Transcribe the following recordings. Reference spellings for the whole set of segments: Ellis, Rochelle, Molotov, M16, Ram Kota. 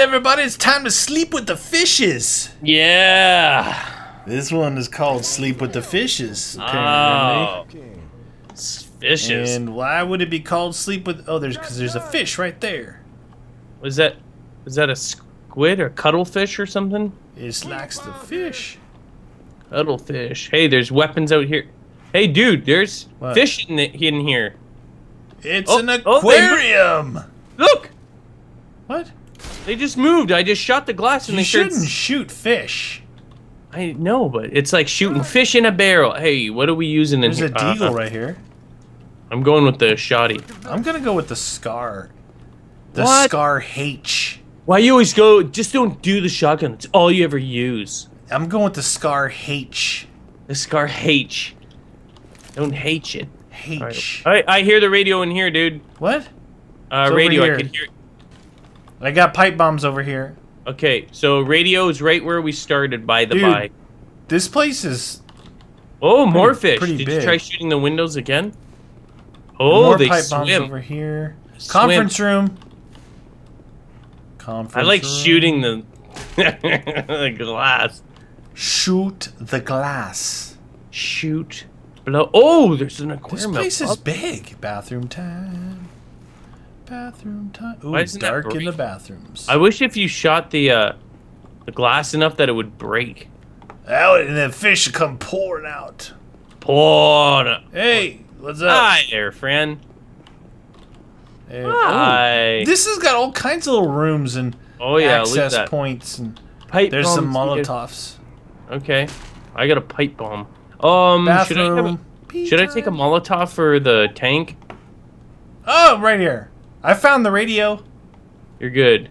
everybody, it's time to sleep with the fishes. Yeah. This one is called Sleep with the Fishes. Oh. Fishes. And why would it be called Sleep with... Oh, because there's a fish right there. Is that a squid or cuttlefish or something? It likes the fish. Cuttlefish. Hey, there's weapons out here. Hey, dude, there's fish in here. It's an aquarium. Look. What? They just moved. I just shot the glass and they shouldn't shoot fish. I know, but it's like shooting fish in a barrel. Hey, what are we using in here? There's a deagle right here. I'm going with the shoddy. I'm going to go with the scar. The scar H. Why you always go, just don't do the shotgun. It's all you ever use. I'm going with the scar H. The scar H. Don't hate it. H. All right, I hear the radio in here, dude. What? Radio, I can hear it. I got pipe bombs over here. Okay, so radio is right where we started by the by. This place is... Oh, more fish. Did you try shooting the windows again? Oh, more pipe bombs over here. Conference room. Conference room. I like shooting the, the glass. Shoot the glass. Shoot. Blow. Oh, there's an aquarium. This place is big. Bathroom time. Bathroom time. Ooh, it's dark in the bathrooms. I wish if you shot the glass enough that it would break. Out and then fish would come pouring out. Pouring out. Hey, what's up? Hi there, friend. Hey. Hi. Ooh, this has got all kinds of little rooms and access points. And pipe there's some Molotovs. Okay. I got a pipe bomb. Should I take a Molotov for the tank? Oh, right here. I found the radio. You're good.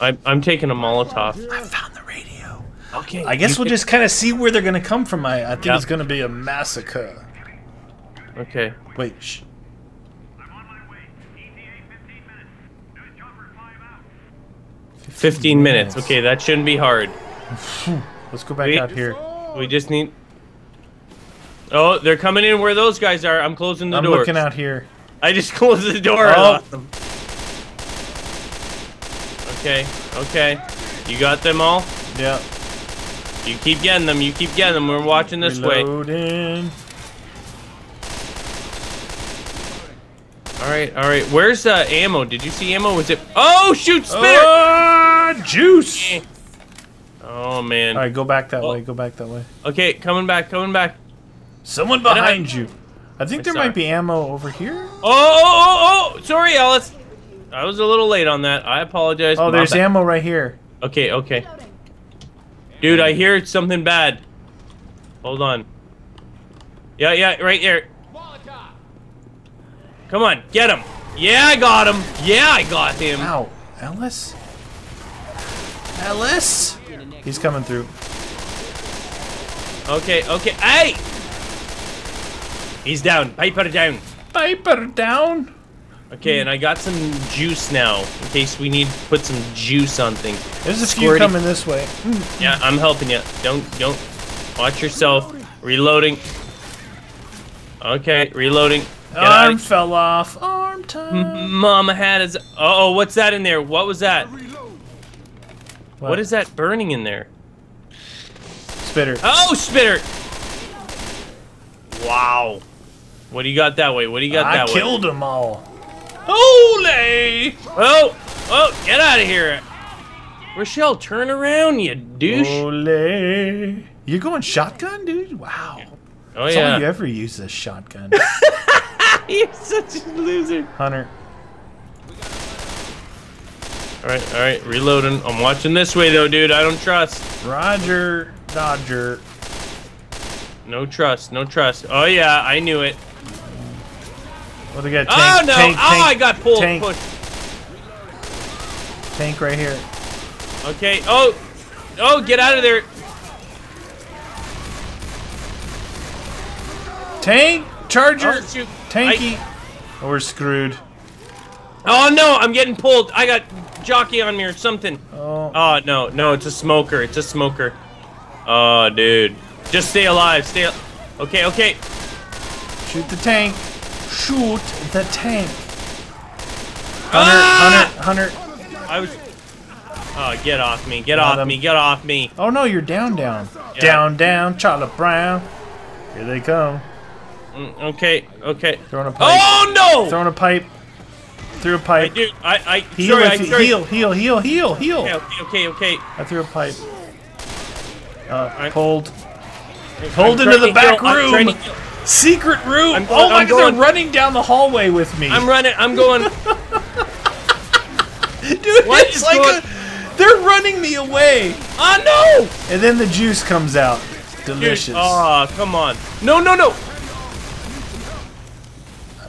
I'm taking a Molotov. I found the radio. Okay. I guess we'll just kind of see where they're going to come from. I think it's going to be a massacre. Okay. Wait. Shh. I'm on my way. ETA 15 minutes. News chopper 5 out. 15 minutes. Okay, that shouldn't be hard. Let's go back out here. We just need... Oh, they're coming in where those guys are. I'm closing the door. I'm looking out here. I just closed the door. Oh. Okay, okay. You got them all? Yeah. You keep getting them. You keep getting them. We're watching this way. All right, all right. Where's the ammo? Did you see ammo? Was it? Oh, shoot, spitter! Oh, juice. Okay. Oh man. All right, go back that way. Go back that way. Okay, coming back. Coming back. Someone behind you. I think there might be ammo over here. Oh, oh, oh, oh! Sorry, Ellis. I was a little late on that. I apologize. Oh, there's ammo right here. Okay, okay. Dude, I hear something bad. Hold on. Yeah, yeah, right here. Come on, get him. Yeah, I got him. Yeah, I got him. Ow, Ellis? Ellis? He's coming through. Okay, okay. Hey! He's down. Piper down. Piper down. Okay, and I got some juice now in case we need to put some juice on things. There's a few coming this way. Yeah, I'm helping you. Don't. Watch yourself. Reloading. Okay, reloading. Arm fell off. Arm time. Mama had his. Oh, what's that in there? What was that? What is that burning in there? Spitter. Oh, spitter. Wow. What do you got that way? What do you got that way? I killed them all. Holy! Oh! Oh! Get out of here! Rochelle, turn around, you douche! Holy! You're going shotgun, dude? Wow. Oh yeah. That's all you ever use this shotgun. You're such a loser, Hunter. All right, reloading. I'm watching this way though, dude. I don't trust. Roger, Dodger. No trust, no trust. Oh yeah, I knew it. Well, they got tank, oh no! Tank, oh, I got pulled. Tank. Pushed. Tank right here. Okay. Oh, oh, get out of there. Tank charger. Oh, shoot. Tanky. Oh, we're screwed. Oh no! I'm getting pulled. I got jockey on me or something. Oh. Oh no, no! It's a smoker. It's a smoker. Oh, dude. Just stay alive, stay okay, okay. Shoot the tank. Shoot the tank. Hunter, Hunter, Hunter. I was Oh, get off me, get off me, get off me. Oh no, you're down, down. Yeah. Down, down, Charlie Brown. Here they come. Okay, okay. Throwing a pipe. Oh no! Throwing a pipe. Threw a pipe. Dude, I heal, sorry, heal, heal, heal, heal, heal. Okay, okay, okay. I threw a pipe. Pulled. Pulled into the back room. Secret room. Oh my God! They're running down the hallway with me. I'm running. I'm going. Dude, what it's like going? They're running me away. Oh no! And then the juice comes out. Delicious. Dude, oh, come on. No, no, no.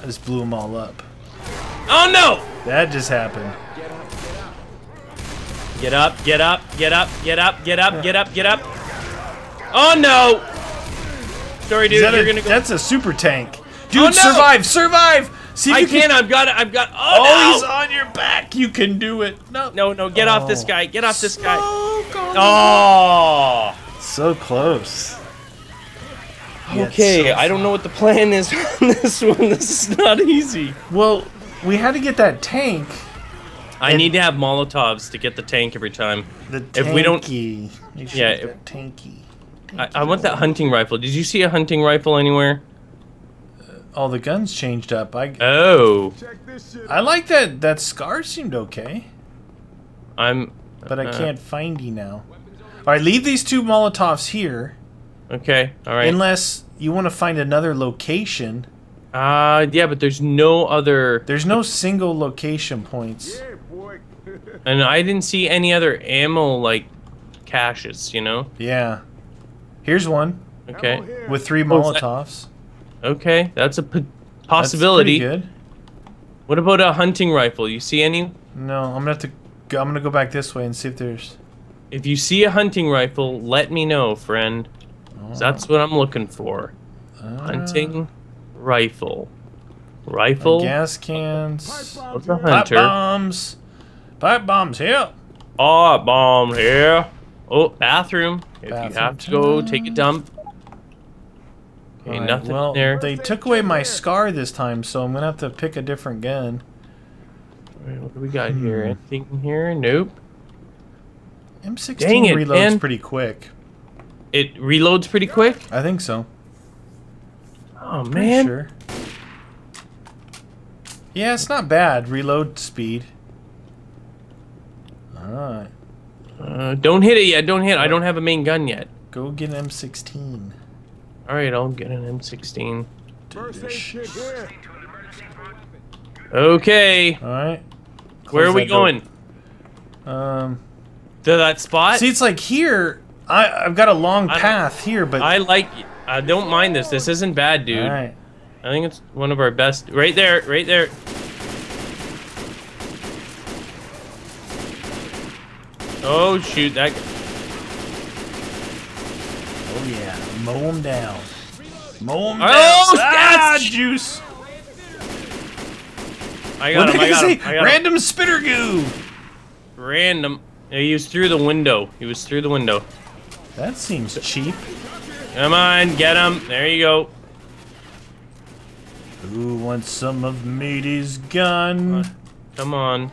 I just blew them all up. Oh no! That just happened. Get up, get up, get up, get up, get up, get up, get up. Oh no! Sorry, dude. You're gonna go. That's a super tank. Dude, oh, no. Survive, survive! See if I can. I've got it. I've got. Oh, no. He's on your back. You can do it. No, no, no. Get off this guy. Get off this guy. Oh, so close. Okay, so I don't know what the plan is on this one. This is not easy. Well, we had to get that tank. I need to have Molotovs to get the tank every time. The tanky. If we don't, yeah, if, tanky. I want that hunting rifle. Did you see a hunting rifle anywhere? All the guns changed up. Oh. Check this shit. I like that. That scar seemed okay. But I can't find you now. All right, leave these two Molotovs here. Okay. All right. Unless you want to find another location. Yeah, but there's no other. There's no single location points. Yeah, boy. And I didn't see any other ammo like caches, you know? Yeah. Here's one. Okay. With three Molotovs. Okay, that's a possibility. That's pretty good. What about a hunting rifle? You see any? No, I'm gonna have to. I'm gonna go back this way and see if there's. If you see a hunting rifle, let me know, friend. Oh. That's what I'm looking for. Hunting rifle. Rifle. Gas cans. What's a hunter? Pipe bombs. Pipe bombs here. Oh, bomb here. Oh, bathroom. If bathroom. You have to go take a dump. Ain't nothing there. They took away my scar this time, so I'm gonna have to pick a different gun. Alright, what do we got here? Anything here? Nope. M16 reloads pretty quick. It reloads pretty quick? I think so. Oh man. Sure. Yeah, it's not bad. Reload speed. Alright. Don't hit it yet. Don't hit. I don't have a main gun yet. Go get an M16. All right, I'll get an M16. Okay. All right. Where are we going? To that spot. See, it's like here. I've got a long path here, but I don't mind this. This isn't bad, dude. All right. I think it's one of our best. Right there. Right there. Oh shoot! That. Oh yeah. Mow him down. Mow him down. Oh, that's juice. I got him. Random spitter goo. Random. He was through the window. He was through the window. That seems cheap. Come on, get him. There you go. Who wants some of Matey's gun? Come on.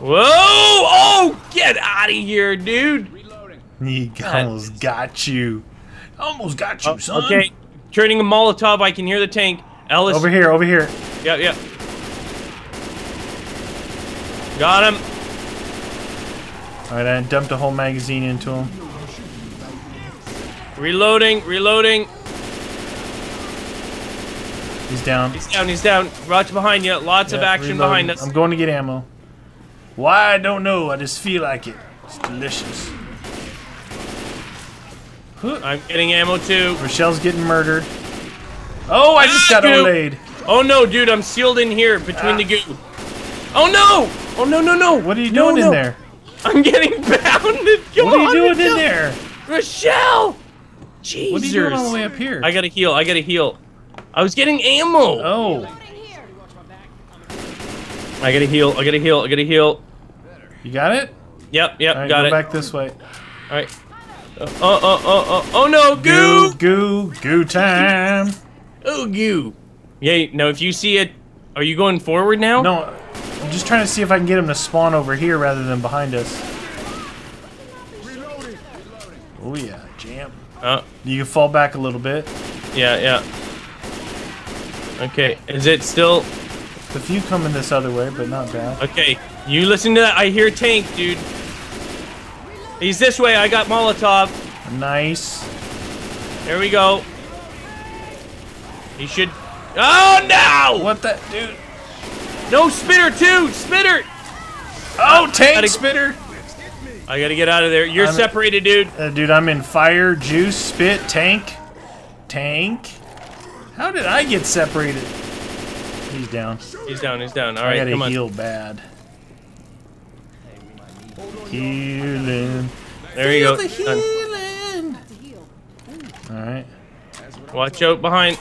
Whoa! Oh, get out of here, dude. He almost got you. Almost got you, son. Okay, turning a Molotov. I can hear the tank. Ellis, over here, over here. Yeah, yeah. Got him. All right, I dumped a whole magazine into him. Reloading, reloading. He's down. He's down. He's down. Roger behind you. Lots of action behind us. I'm going to get ammo. Why? I don't know. I just feel like it. It's delicious. I'm getting ammo too. Rochelle's getting murdered. Oh, I just got laid. Oh no, dude, I'm sealed in here between the goo. Oh no! Oh no, no, no! What are you doing in there? I'm getting bounded. Come what are you doing in there, Rochelle? Jesus! What are you doing all the way up here? I gotta heal. I gotta heal. I was getting ammo. Oh. I gotta heal. I gotta heal. I gotta heal. You got it? Yep. Yep. Right, got it. Go back this way. All right. Oh no, goo! Goo time! Oh, goo. Yeah, no, if you see it, are you going forward now? No, just trying to see if I can get him to spawn over here rather than behind us. Oh yeah, jam. You can fall back a little bit. Yeah, yeah. Okay, is it still? The few coming this other way, but not bad. Okay, you listen to that. I hear tank, dude. He's this way. I got Molotov. Nice. There we go. He should. Oh no! What the, dude? No, Spitter too. Spitter. Oh, tank Spitter. I gotta get out of there. You're separated, dude. Dude, I'm in fire, juice, spit, tank. Tank. How did I get separated? He's down. He's down. He's down. All right, come on. I gotta heal bad. Healing. There you go. Healing. All right. Watch out behind.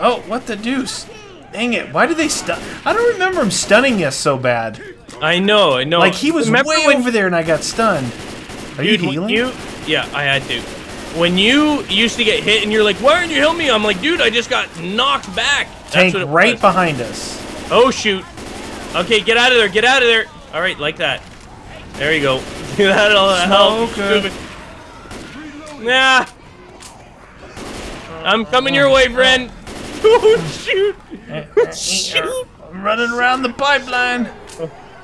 Oh, what the deuce? Dang it! Why did they stun? I don't remember him stunning us so bad. I know, I know. Like he was over there, and I got stunned. Are you healing? Yeah, I had to. When you used to get hit, and you're like, "Why aren't you healing me?" I'm like, "Dude, I just got knocked back." Tank right behind us. Oh shoot! Okay, get out of there! Get out of there! All right, like that. There you go. That'll help. Good. Nah. I'm coming your way, friend. Oh shoot! Shoot! I'm running around the pipeline.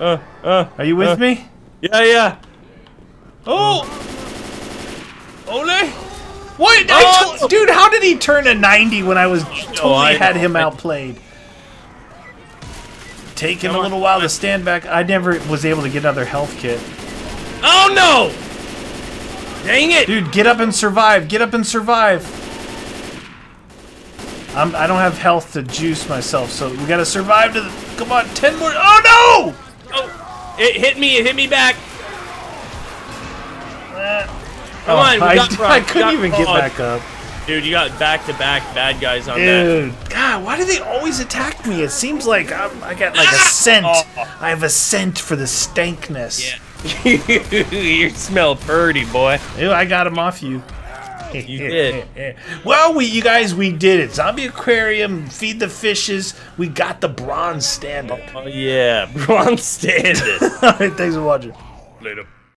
Are you with me? Yeah, yeah. Oh! Ole! What? Oh. Dude, how did he turn a 90 when I was totally had him outplayed? Taking a little while to stand back. I never was able to get another health kit. Oh no! Dang it! Dude, get up and survive. Get up and survive. I don't have health to juice myself, so we gotta survive to the... Come on, 10 more... Oh, no! Oh, it hit me. It hit me back. Come on, I couldn't even get back up. Dude, you got back-to-back bad guys on that. God, why do they always attack me? It seems like I got, like, a scent. I have a scent for the stankness. Yeah. You smell pretty, boy. Ew, I got him off you. You did. Well, you guys, we did it. Zombie Aquarium, feed the fishes. We got the bronze standard. Oh, yeah. Bronze standard. All right, thanks for watching. Later.